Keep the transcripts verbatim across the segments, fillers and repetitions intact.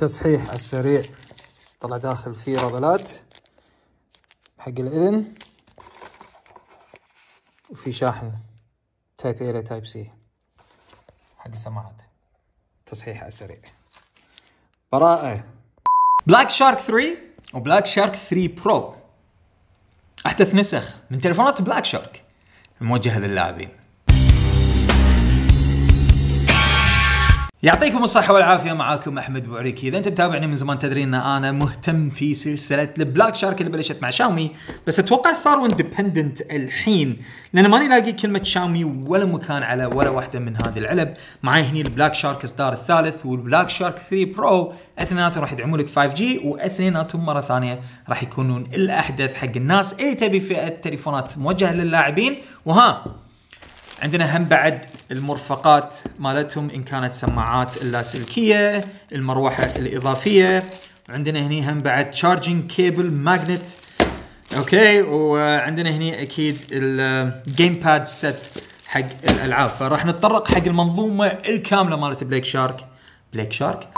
تصحيح على السريع، طلع داخل فيه رذلات حق الاذن، وفي شاحن تايب اي لتايب سي حق السماعات، تصحيح على السريع. براءة بلاك شارك ثري وبلاك شارك ثري برو احدث نسخ من تلفونات بلاك شارك الموجهة للاعبين. يعطيكم الصحة والعافية، معاكم أحمد بوعريكي. إذا أنت متابعني من زمان تدرين أن أنا مهتم في سلسلة البلاك شارك اللي بلشت مع شاومي، بس أتوقع صاروا اندبندنت الحين، لأن ماني لاقي كلمة شاومي ولا مكان على ولا واحدة من هذه العلب. معي هني البلاك شارك إصدار الثالث والبلاك شارك ثري برو، اثنيناتهم راح يدعموا لك فايف جي، واثنيناتهم مرة ثانية راح يكونون الأحدث حق الناس اللي تبي فئة تليفونات موجهة للاعبين. وها عندنا هم بعد المرفقات مالتهم، إن كانت سماعات اللاسلكية، المروحة الإضافية، وعندنا هني هم بعد تشارجنج كيبل ماجنت، أوكي، وعندنا هني أكيد الجيم باد سيت حق الألعاب. فراح نتطرق حق المنظومة الكاملة مالت بلاك شارك بلاك شارك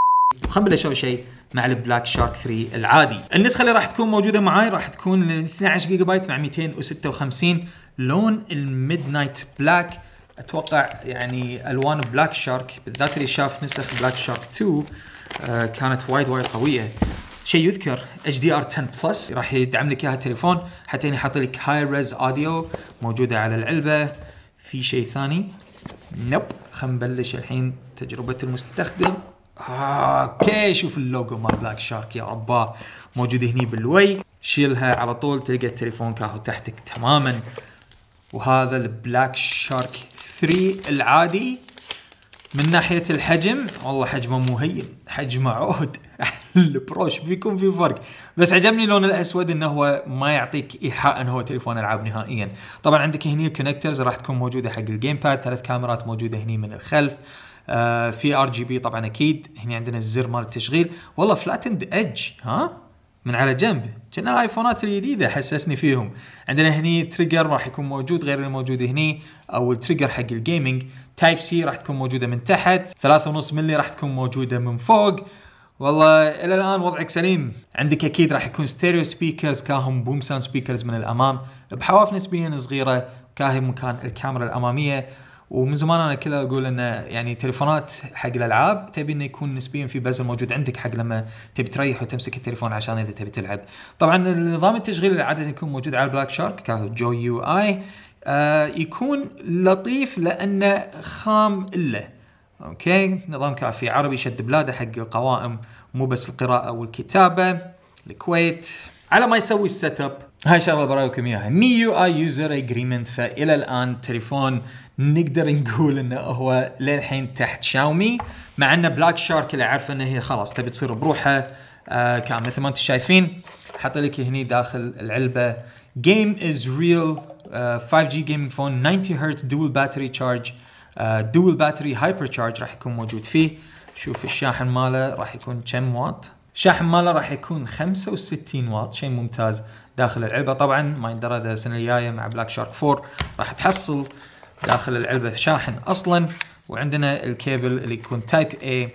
وخلنا نبدأ شوي شيء مع البلاك شارك ثري العادي. النسخة اللي راح تكون موجودة معاي راح تكون اثني عشر جيجا بايت مع مئتين وستة وخمسين، لون الميد نايت بلاك. اتوقع يعني الوان بلاك شارك بالذات اللي شاف نسخ بلاك شارك اثنين آه كانت وايد وايد قويه. شيء يذكر إتش دي آر عشرة بلس راح يدعم لك اياها التليفون، حتى هنا حاط لك هاي ريز اوديو موجوده على العلبه. في شيء ثاني؟ نوب. خلينا نبلش الحين تجربه المستخدم. اوكي، شوف اللوجو مال بلاك شارك يا رباه موجود هني بالوي، شيلها على طول تلقى التليفون كاهو تحتك تماما. وهذا البلاك شارك ثري العادي من ناحية الحجم، والله حجمه مو هين، حجمه عود. البروش بيكون في فرق، بس عجبني لون الاسود انه هو ما يعطيك ايحاء انه هو تليفون العاب نهائيا. طبعا عندك هني الكونكترز راح تكون موجودة حق الجيم باد، ثلاث كاميرات موجودة هني من الخلف، آه في ار جي بي طبعا اكيد. هني عندنا الزر مال التشغيل، والله فلاتند ايدج ها من على جنب، كنا الايفونات الجديده حسسني فيهم. عندنا هني تريجر راح يكون موجود غير اللي موجود هني، او التريجر حق الجيمنج. تايب سي راح تكون موجوده من تحت، ثلاثة ونص ملي راح تكون موجوده من فوق. والله الى الان وضعك سليم. عندك اكيد راح يكون ستيريو سبيكرز كاهم بوم ساوند سبيكرز من الامام بحواف نسبيا صغيره، كاهي مكان الكاميرا الاماميه. ومن زمان انا كذا اقول انه يعني تليفونات حق الالعاب تبي انه يكون نسبيا في بزل موجود عندك حق لما تبي تريح وتمسك التليفون عشان اذا تبي تلعب. طبعا نظام التشغيل اللي عاده يكون موجود على بلاك شارك كجو يو اي آه يكون لطيف لانه خام الا، اوكي، نظام كافي عربي شد بلاده حق القوائم، مو بس القراءه والكتابه. الكويت على ما يسوي السيت اب، هاي شغله برايكم اياها، ميو اي يوزر اجريمنت. فالى الان التليفون نقدر نقول انه هو للحين تحت شاومي، مع ان بلاك شارك اللي عارفه انه هي خلاص تبي تصير بروحها آه كامل. مثل ما انتم شايفين حاط لك هني داخل العلبه جيم از ريل فايف جي جيمنج فون تسعين هرتز دول باتري تشارج دول باتري هايبر تشارج راح يكون موجود فيه. شوف الشاحن ماله راح يكون كم واط، الشاحن ماله راح يكون خمسة وستين واط، شيء ممتاز داخل العلبه. طبعا ما يندرى اذا السنه الجايه مع بلاك شارك أربعة راح تحصل داخل العلبه شاحن اصلا. وعندنا الكيبل اللي يكون تايب اي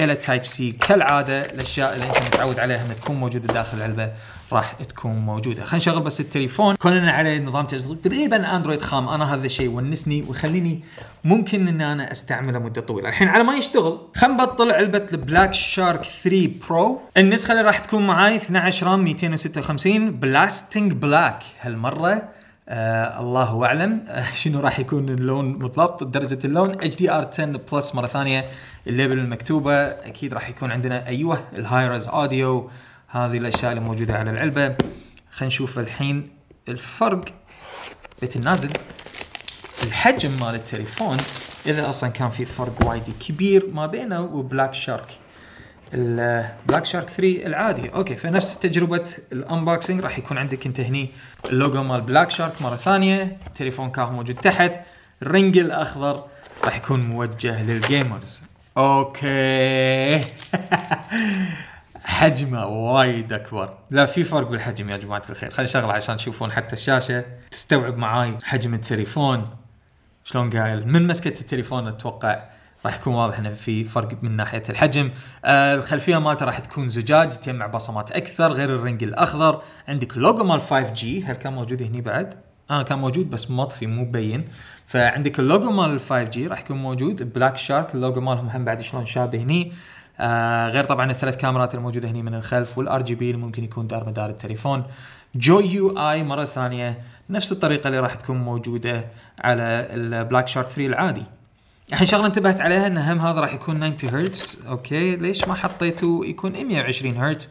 الى تايب سي كالعاده، الاشياء اللي انت متعود عليها انها تكون موجوده داخل العلبه راح تكون موجوده. خلينا نشغل بس التليفون، كوننا عليه نظام تشغيل تقريبا اندرويد خام. انا هذا الشيء ونسني وخليني ممكن ان انا استعمله مده طويله. الحين على ما يشتغل خلينا نبطل علبه البلاك شارك ثري برو. النسخه اللي راح تكون معي اثني عشر رام مئتين وستة وخمسين بلاستنج بلاك هالمره. آه الله اعلم آه شنو راح يكون اللون بالضبط، درجه اللون. إتش دي آر عشرة بلس مره ثانيه، الليبل المكتوبه اكيد راح يكون عندنا. ايوه الهاي ريز اوديو، هذه الاشياء اللي موجوده على العلبه. خلينا نشوف الحين الفرق بتنازل الحجم مال التليفون، اذا اصلا كان في فرق وايد كبير ما بينه وبلاك شارك البلاك شارك ثري العادي. اوكي، فنفس تجربه الانبوكسنج راح يكون عندك انت هني اللوجو مال بلاك شارك مره ثانيه، التليفون كان موجود تحت، الرنج الاخضر راح يكون موجه للجيمرز. اوكي حجمه وايد اكبر، لا في فرق بالحجم يا جماعه الخير. خلينا نشغله عشان تشوفون حتى الشاشه تستوعب معاي حجم التليفون شلون قايل. من مسكه التليفون اتوقع راح يكون واضح انه في فرق من ناحيه الحجم. آه الخلفيه مالته راح تكون زجاج تجمع بصمات اكثر غير الرنج الاخضر. عندك لوجو مال فايف جي، هل كان موجود هني بعد؟ اه كان موجود بس مطفي مو مبين. فعندك اللوجو مال فايف جي راح يكون موجود. بلاك شارك اللوجو مالهم هم بعد شلون شابه هني. آه غير طبعا الثلاث كاميرات الموجوده هني من الخلف، والار جي بي اللي ممكن يكون دار مدار التليفون. جو يو اي مره ثانيه نفس الطريقه اللي راح تكون موجوده على البلاك شارك ثري العادي. الحين شغله انتبهت عليها ان هم هذا راح يكون تسعين هرتز، اوكي ليش ما حطيته يكون مئة وعشرين هرتز؟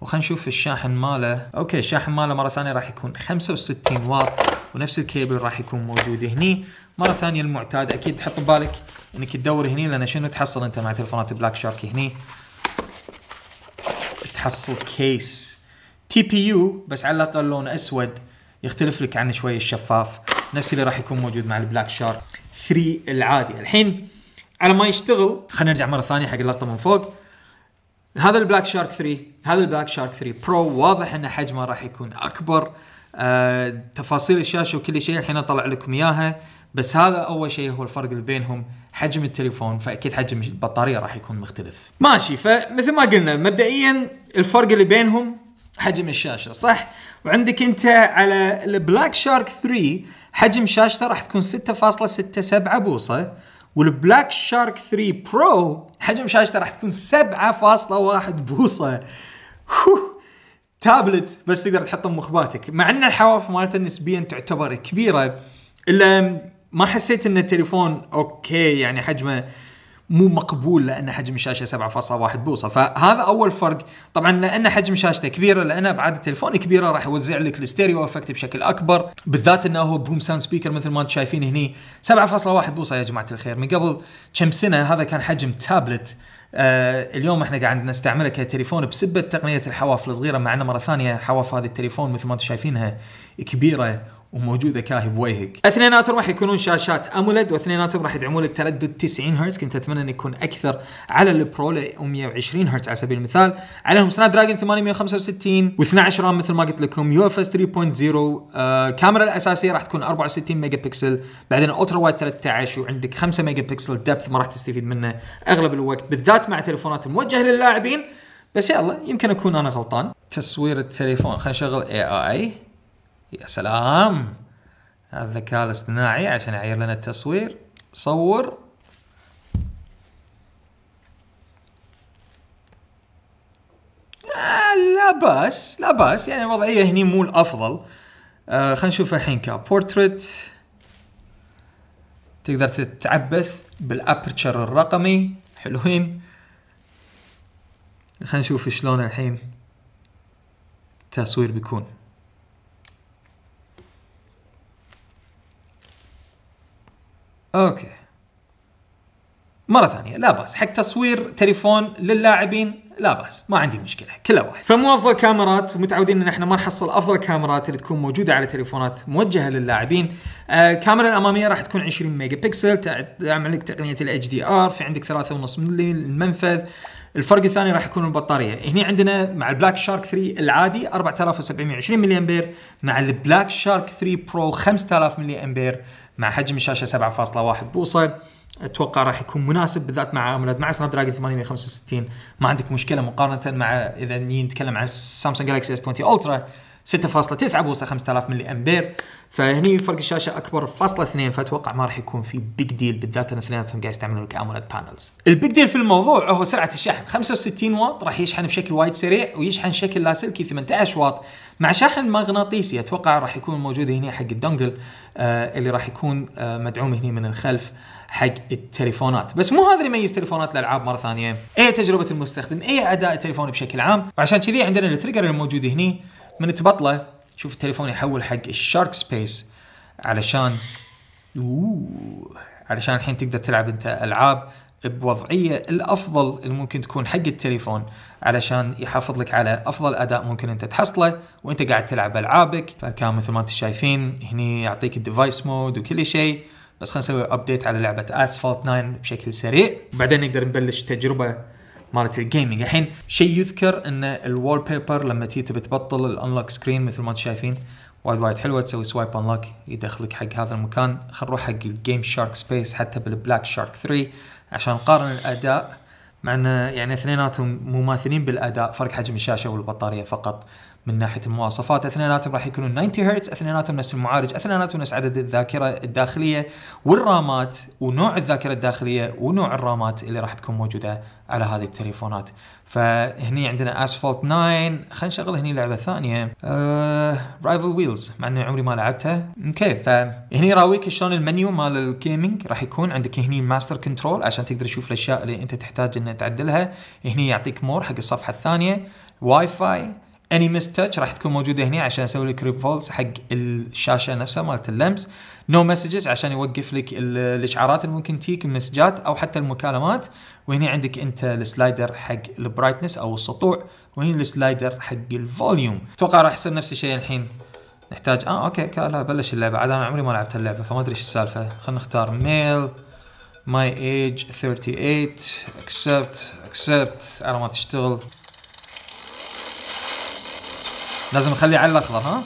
وخلينا نشوف الشاحن ماله. اوكي الشاحن ماله مره ثانيه راح يكون خمسة وستين واط، ونفس الكيبل راح يكون موجود هني مره ثانيه المعتاد. اكيد تحط ببالك انك تدور هني لان شنو تحصل انت مع تلفونات بلاك شارك هني؟ تحصل كيس تي بي يو بس على الاقل لونه اسود يختلف لك عنه شويه الشفاف، نفس اللي راح يكون موجود مع البلاك شارك ثري العادي. الحين على ما يشتغل خلينا نرجع مره ثانيه حق اللقطه من فوق. هذا البلاك شارك ثري، هذا البلاك شارك ثري برو واضح ان حجمه راح يكون اكبر. أه تفاصيل الشاشه وكل شيء الحين اطلع لكم اياها، بس هذا اول شيء هو الفرق اللي بينهم حجم التليفون، فاكيد حجم البطاريه راح يكون مختلف. ماشي، فمثل ما قلنا مبدئيا الفرق اللي بينهم حجم الشاشه صح؟ وعندك انت على البلاك شارك ثري حجم شاشته راح تكون ستة فاصلة ستة سبعة بوصه، والبلاك شارك ثري برو حجم شاشته راح تكون سبعة فاصلة واحد بوصه. تابلت بس تقدر تحطه بمخباتك، مع ان الحواف مالته نسبيا تعتبر كبيره الا ما حسيت ان التليفون اوكي يعني حجمه مو مقبول لان حجم الشاشه سبعة فاصلة واحد بوصه. فهذا اول فرق. طبعا لان حجم شاشته كبيره لان ابعاد التليفون كبيره راح يوزع لك الستيريو افكت بشكل اكبر، بالذات انه هو بوم ساوند سبيكر مثل ما انتم شايفين هني سبعة فاصلة واحد بوصه. يا جماعه الخير من قبل كم سنه هذا كان حجم تابلت، آه اليوم احنا قاعد نستعمله كتليفون بسبه تقنيه الحواف الصغيره. مع انه مره ثانيه حواف هذا التليفون مثل ما انتم شايفينها كبيره وموجوده كاهي بوجهك. اثنيناتهم راح يكونون شاشات اموليد، واثنيناتهم راح يدعمون لك تردد تسعين هرتز، كنت اتمنى انه يكون اكثر على البرو ل مئة وعشرين هرتز على سبيل المثال. عليهم سناب دراجون ثمانمئة وخمسة وستين واثني عشر رام مثل ما قلت لكم، يو اف اس ثري بوينت زيرو. آه كاميرا الاساسيه راح تكون أربعة وستين ميجا بكسل، بعدين اوترا وايد ثلاثة عشر، وعندك خمسة ميجا بكسل دبث ما راح تستفيد منه اغلب الوقت بالذات مع تليفونات موجهه للاعبين، بس يلا يمكن اكون انا غلطان. تصوير التليفون خلينا نشغل اي اي. يا سلام، هذا الذكاء الاصطناعي عشان يعير لنا التصوير. صور آه لا باس لا باس، يعني الوضعيه هني مو الافضل. آه خلينا نشوف الحين كبورتريت، تقدر تتعبث بالابرتشر الرقمي. حلوين، خلينا نشوف شلون الحين التصوير بيكون. اوكي مره ثانيه لا باس حق تصوير تليفون للاعبين، لا باس ما عندي مشكله كله واحد. فمو افضل كاميرات، ومتعودين ان احنا ما نحصل افضل كاميرات اللي تكون موجوده على تليفونات موجهه للاعبين. آه الكاميرا الاماميه راح تكون عشرين ميجا بكسل، تعمل لك تقنيه الاتش دي ار، في عندك ثلاثة فاصلة خمسة ملي المنفذ. الفرق الثاني راح يكون البطاريه، هنا عندنا مع البلاك شارك ثري العادي أربعة آلاف وسبعمئة وعشرين ملي امبير، مع البلاك شارك ثري برو خمسة آلاف ملي امبير، مع حجم الشاشه سبعة فاصلة واحد بوصه. اتوقع راح يكون مناسب بالذات مع عاملات مع سناب دراجون ثمانمئة وخمسة وستين، ما عندك مشكله مقارنه مع اذا نتكلم عن سامسونج جالكسي اس عشرين الترا ستة فاصلة تسعة بوصه خمسة آلاف ملي امبير، فهني فرق الشاشه اكبر فاصلة اثنين، فاتوقع ما راح يكون في بيج ديل بالذات ان اثنيناتهم قاعد يستعملون كاموليد بانلز. البيج ديل في الموضوع هو سرعه الشحن، خمسة وستين واط راح يشحن بشكل وايد سريع، ويشحن شكل لاسلكي ثمانية عشر واط مع شاحن مغناطيسي. اتوقع راح يكون موجود هنا حق الدونجل آه اللي راح يكون آه مدعوم هنا من الخلف حق التليفونات. بس مو هذا اللي يميز تليفونات الالعاب مره ثانيه، اي تجربه المستخدم، اي اداء التليفون بشكل عام. وعشان كذي عندنا التريجر الموجود هنا من تبطله شوف التليفون يحول حق الشارك سبيس، علشان اوه علشان الحين تقدر تلعب انت العاب بوضعيه الافضل اللي ممكن تكون حق التليفون، علشان يحافظ لك على افضل اداء ممكن انت تحصله وانت قاعد تلعب العابك. فكان مثل ما انتم شايفين هني يعطيك الديفايس مود وكل شيء، بس خلينا نسوي ابديت على لعبه اسفالت تسعة بشكل سريع، وبعدين نقدر نبلش تجربه مالت الجيمنج. الحين شيء يذكر ان الوول بيبر لما تيجي تبي تبطل الانلوك سكرين مثل ما انتم شايفين وايد وايد حلوه، تسوي سوايب انلوك يدخلك حق هذا المكان. خلينا نروح حق الجيم شارك سبيس حتى بالبلاك شارك ثري عشان نقارن الاداء، معنا يعني اثنيناتهم مماثلين بالاداء، فرق حجم الشاشه والبطاريه فقط. من ناحيه المواصفات اثنيناتهم راح يكونون تسعين هرتز، اثنيناتهم نفس المعالج، اثنيناتهم نفس عدد الذاكره الداخليه والرامات ونوع الذاكره الداخليه ونوع الرامات اللي راح تكون موجوده على هذه التليفونات. فهني عندنا اسفلت تسعة، خلينا نشغل هني لعبه ثانيه رايفل ويلز، مع انه عمري ما لعبتها. اوكي، فهني راويك شلون المنيو مال الجيمنج راح يكون عندك هني ماستر كنترول عشان تقدر تشوف الاشياء اللي انت تحتاج ان تعدلها. هني يعطيك مور حق الصفحه الثانيه، واي فاي، اني مس تاتش راح تكون موجوده هنا عشان اسوي لك ريفولز حق الشاشه نفسها مالت اللمس، نو مسجز عشان يوقف لك الاشعارات اللي ممكن تيك، المسجات او حتى المكالمات. وهنا عندك انت السلايدر حق البرايتنس او السطوع، وهنا السلايدر حق الفوليوم. اتوقع راح يصير نفس الشيء الحين. نحتاج اه اوكي لا بلش اللعبه، عاد انا عمري ما لعبت اللعبه فما ادري ايش السالفه. خلينا نختار ميل، ماي ايج ثلاثة وثلاثين، اكسبت اكسبت على ما تشتغل. لازم نخليه على الاخضر. ها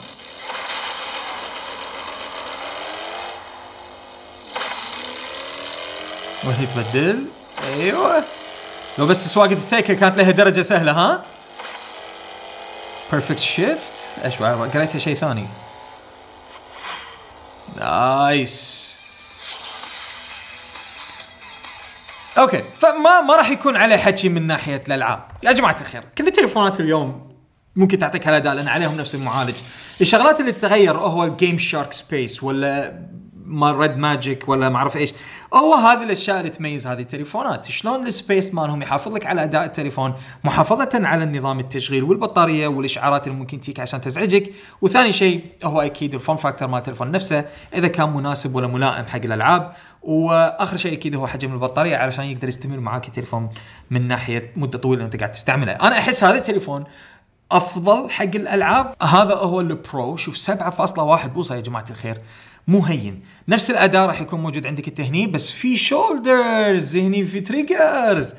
وهي تبدل. ايوه لو بس سواقة السيكل كانت لها درجة سهلة. ها بيرفكت شيفت، ايش قريتها شيء ثاني. نايس. اوكي، فما ما راح يكون عليه حكي من ناحية الالعاب يا جماعة الخير. كل تليفونات اليوم ممكن تعطيك هالاداء لان عليهم نفس المعالج. الشغلات اللي تتغير هو الجيم شارك سبيس ولا مال ريد ماجيك ولا ما اعرف ايش، هو هذه الاشياء اللي تميز هذه التليفونات، شلون السبيس مالهم يحافظ لك على اداء التليفون محافظه على النظام التشغيل والبطاريه والاشعارات اللي ممكن تيك عشان تزعجك. وثاني شيء هو اكيد الفون فاكتور مال التليفون نفسه اذا كان مناسب ولا ملائم حق الالعاب. واخر شيء اكيد هو حجم البطاريه علشان يقدر يستمر معاك التليفون من ناحيه مده طويله وانت قاعد تستعمله. انا احس هذا التليفون افضل حق الالعاب، هذا هو البرو. شوف سبعة فاصلة واحد بوصه يا جماعه الخير، مو هين. نفس الاداء راح يكون موجود عندك التهني، بس في شولدرز هني، في تريجرز.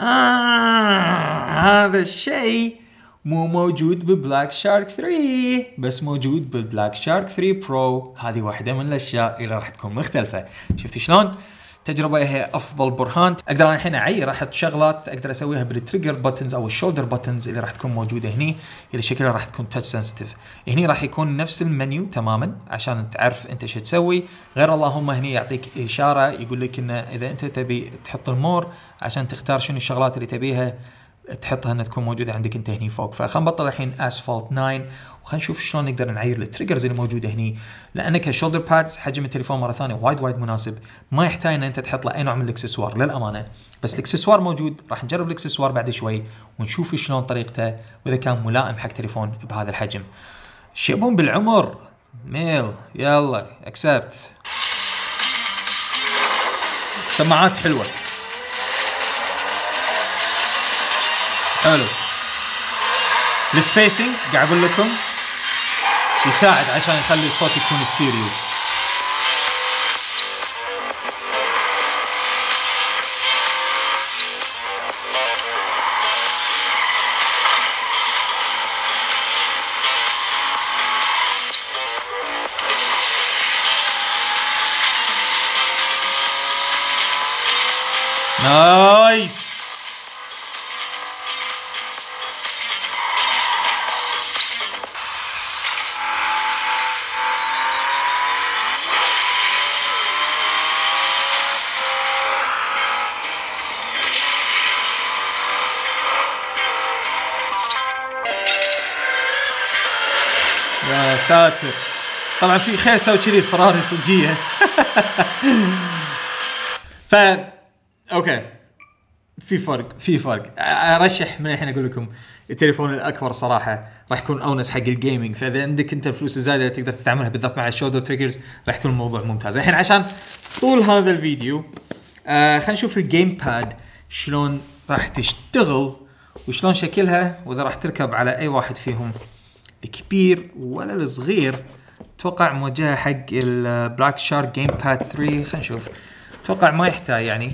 آه هذا الشيء مو موجود ببلاك شارك ثلاثة، بس موجود ببلاك شارك ثلاثة برو. هذه واحده من الاشياء اللي راح تكون مختلفه. شفتي شلون؟ تجربة هي افضل برهان. اقدر انا الحين اعير احط شغلات اقدر اسويها بالتريجر باتنز او الشولدر باتنز اللي راح تكون موجوده هني، اللي شكلها راح تكون تاتش سنسيتيف. هني راح يكون نفس المنيو تماما عشان تعرف انت شو تسوي، غير اللهم هني يعطيك اشاره يقول لك انه اذا انت تبي تحط المور عشان تختار شنو الشغلات اللي تبيها تحطها انها تكون موجوده عندك انت هني فوق. فخلينا نبطل الحين اسفلت تسعة وخلينا نشوف شلون نقدر نعير التريجرز اللي موجوده هني، لان كشولدر بادز حجم التليفون مره ثانيه وايد وايد مناسب، ما يحتاج ان انت تحط له اي نوع من الاكسسوار للامانه. بس الاكسسوار موجود، راح نجرب الاكسسوار بعد شوي ونشوف شلون طريقته واذا كان ملائم حق تليفون بهذا الحجم. شيبون بالعمر ميل، يلا اكسبت. السماعات حلوه حلو. السبيسنج قاعد اقول لكم يساعد عشان يخلي الصوت يكون ستيريو. نايس. يا ساتر، طبعا في خير سوي كذي فراري صجيه. ف اوكي، في فرق في فرق. ارشح من الحين اقول لكم التليفون الاكبر صراحه راح يكون اونس حق الجيمنج، فاذا عندك انت الفلوس الزايده تقدر تستعملها بالذات مع الشودر تريجرز راح يكون الموضوع ممتاز. الحين عشان طول هذا الفيديو آه خلينا نشوف الجيم باد شلون راح تشتغل وشلون شكلها، واذا راح تركب على اي واحد فيهم، الكبير ولا الصغير. اتوقع موجهه حق البلاك شارك جيم باد ثلاثة، خلينا نشوف. اتوقع ما يحتاج يعني.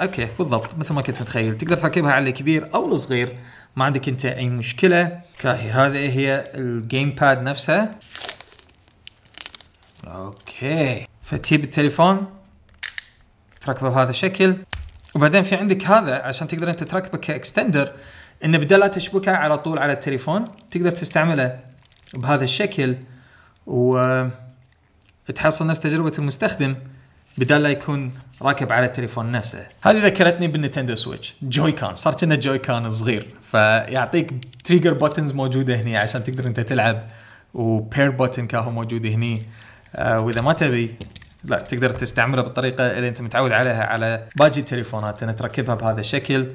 اوكي بالضبط مثل ما كنت متخيل، تقدر تركبها على الكبير او الصغير، ما عندك انت اي مشكله. كاهي هذه هي الجيم باد نفسها. اوكي، فتجيب التليفون تركبه بهذا الشكل، وبعدين في عندك هذا عشان تقدر انت تركبه كاكستندر، انه بدل لا تشبكه على طول على التليفون تقدر تستعمله بهذا الشكل وتحصل نفس تجربه المستخدم بدل لا يكون راكب على التليفون نفسه. هذه ذكرتني بالنينتندو سويتش جوي كان، صار كأنه جوي كان صغير، فيعطيك تريجر بوتنز موجوده هنا عشان تقدر انت تلعب، وبير بوتن كاهو موجود هني، آه واذا ما تبي لا تقدر تستعمله بالطريقه اللي انت متعود عليها على باقي التليفونات، انك تركبها بهذا الشكل.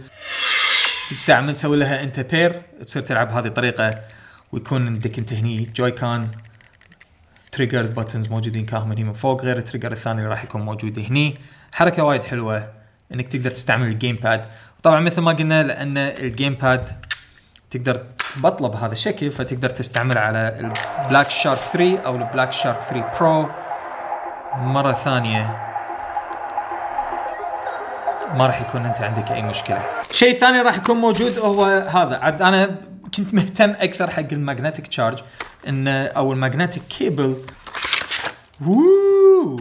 الساعه من تسوي لها انت بير تصير تلعب بهذه الطريقه، ويكون عندك انت هني جوي كان تريجر بوتنز موجودين كاهم هني من فوق، غير التريجر الثاني اللي راح يكون موجود هني. حركه وايد حلوه انك تقدر تستعمل الجيم باد، وطبعا مثل ما قلنا لان الجيم باد تقدر تبطله بهذا الشكل، فتقدر تستعمله على البلاك شارك ثري او البلاك شارك ثري برو. مره ثانيه ما راح يكون انت عندك اي مشكله. شيء ثاني راح يكون موجود هو هذا، عاد انا كنت مهتم اكثر حق الماجنتيك تشارج انه او الماجنتيك كيبل. ووو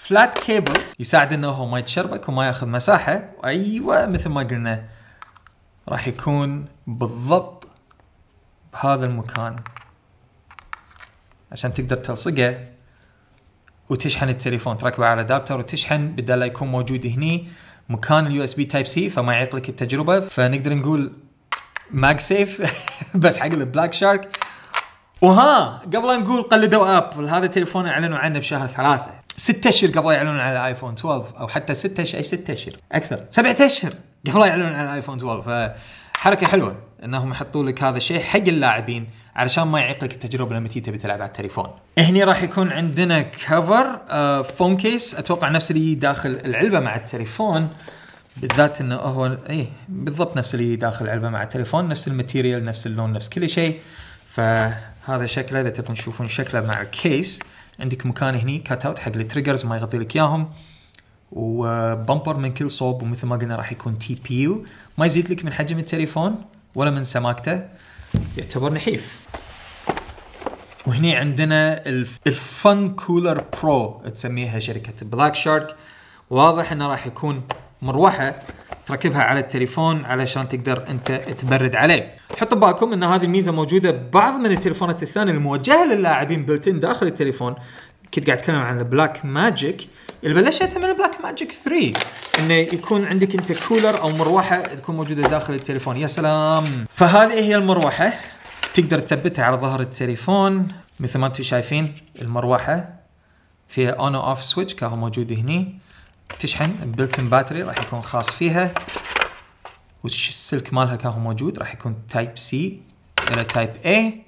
فلات كيبل يساعد انه هو ما يتشربك وما ياخذ مساحه. ايوه مثل ما قلنا راح يكون بالضبط بهذا المكان عشان تقدر تلصقه وتشحن التليفون، تركبه على ادابتر وتشحن بدل لا يكون موجود هني مكان اليو اس بي تايب سي، فما يعيق لك التجربه. فنقدر نقول ماج سيف بس حق البلاك شارك. وها قبل أن نقول قلدوا ابل، هذا التليفون اعلنوا عنه بشهر ثلاثة، ستة اشهر قبل يعلنون على الايفون اثنا عشر، او حتى ستة اشهر، اي ستة اشهر اكثر، سبعة اشهر قبل يعلنون على الايفون اثنا عشر. فحركه حلوه انهم يحطوا لك هذا الشيء حق اللاعبين علشان ما يعيق لك التجربه لما تيجي تبي تلعب على التليفون. هني راح يكون عندنا كفر آه فون كيس، اتوقع نفس اللي داخل العلبه مع التليفون، بالذات انه هو اي بالضبط نفس اللي داخل العلبه مع التليفون، نفس الماتيريال نفس اللون نفس كل شيء. فهذا شكله اذا تبون تشوفون شكله مع الكيس. عندك مكان هني كات اوت حق التريجرز ما يغطي لك اياهم، وبمبر من كل صوب، ومثل ما قلنا راح يكون تي بي يو، ما يزيد لك من حجم التليفون ولا من سماكته، يعتبر نحيف. وهني عندنا الفن كولر برو تسميها شركه بلاك شارك، واضح انه راح يكون مروحه تركبها على التليفون علشان تقدر انت تبرد عليه. حطوا بالكم ان هذه الميزه موجوده ببعض من التليفونات الثانيه الموجهه للاعبين بلتين داخل التليفون. كنت قاعد اتكلم عن البلاك ماجيك اللي بلشت من البلاك ماجيك ثري، انه يكون عندك انت كولر او مروحه تكون موجوده داخل التليفون. يا سلام! فهذه هي المروحه، تقدر تثبتها على ظهر التليفون مثل ما انتم شايفين. المروحه فيها اون اوف سويتش كهو موجود هني، تشحن بلتن باتري راح يكون خاص فيها، والسلك مالها كهو موجود، راح يكون تايب سي الى تايب اي.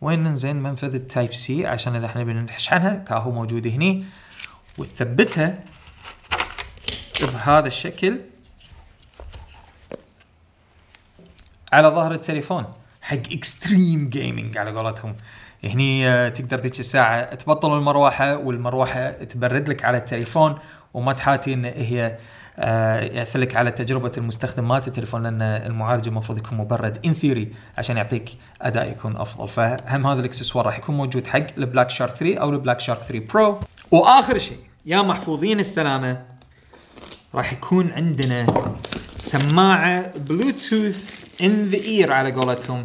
وين زين منفذ التايب سي عشان اذا احنا بنشحنها كهو موجود هني، وتثبتها بهذا الشكل على ظهر التليفون حق اكستريم جيمنج على قولتهم. هني تقدر ذيك الساعه تبطل المروحه، والمروحه تبرد لك على التليفون وما تحاتي ان هي ياثر لك على تجربه المستخدم مالت التليفون، لان المعالج المفروض يكون مبرد ان ثيوري عشان يعطيك اداء يكون افضل. فهم هذا الاكسسوار راح يكون موجود حق البلاك شارك ثري او البلاك شارك ثري برو. واخر شيء يا محفوظين السلامه، راح يكون عندنا سماعه بلوتوث ان ذا اير على قولتهم،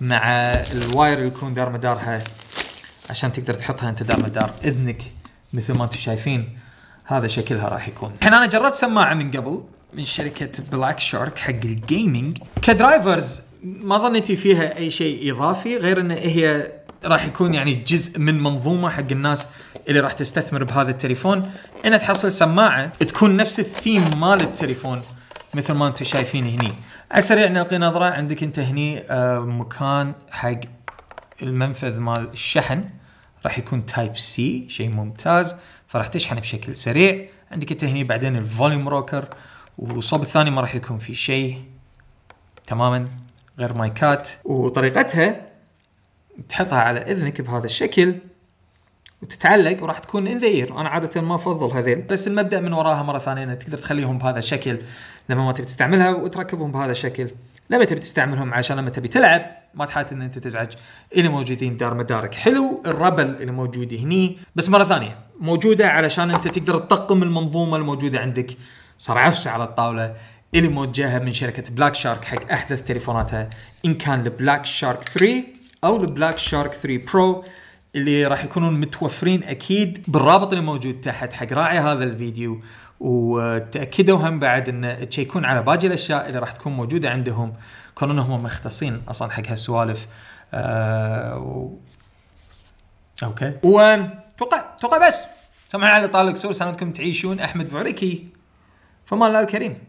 مع الواير اللي يكون دار مدارها عشان تقدر تحطها انت دار مدار اذنك مثل ما انتم شايفين. هذا شكلها راح يكون. الحين انا جربت سماعه من قبل من شركه بلاك شارك حق الجيمنج كدرايفرز، ما ظنيتي فيها اي شيء اضافي غير ان هي راح يكون يعني جزء من منظومه حق الناس اللي راح تستثمر بهذا التليفون، ان تحصل سماعه تكون نفس الثيم مال التليفون مثل ما انتم شايفين هني. على السريع نلقي نظره، عندك انت هني مكان حق المنفذ مال الشحن، راح يكون تايب سي، شيء ممتاز، فراح تشحن بشكل سريع. عندك انت هني بعدين الفوليوم روكر، والصوب الثاني ما راح يكون في شيء تماما غير مايكات. وطريقتها تحطها على اذنك بهذا الشكل وتتعلق، وراح تكون ان ذا اير. انا عاده ما افضل هذيل، بس المبدا من وراها مره ثانيه انك تقدر تخليهم بهذا الشكل لما ما تبي تستعملها، وتركبهم بهذا الشكل لما تبي تستعملهم عشان لما تبي تلعب ما تحات ان انت تزعج اللي موجودين دار مدارك. حلو الربل اللي موجود هني، بس مره ثانيه موجوده علشان انت تقدر تطقم المنظومه الموجوده عندك صار عفسه على الطاوله اللي موجهه من شركه بلاك شارك حق احدث تليفوناتها، ان كان البلاك شارك ثري او البلاك شارك ثري برو، اللي راح يكونون متوفرين اكيد بالرابط اللي موجود تحت حق راعي هذا الفيديو. وتاكدوا هم بعد ان تشيكون على باقي الاشياء اللي راح تكون موجوده عندهم، كونوا انهم مختصين اصلا حق هالسوالف. أه... اوكي، وتوقع توقع بس سمعنا على طالق سور سنتكم تعيشون. احمد بوعركي، فمان الله الكريم.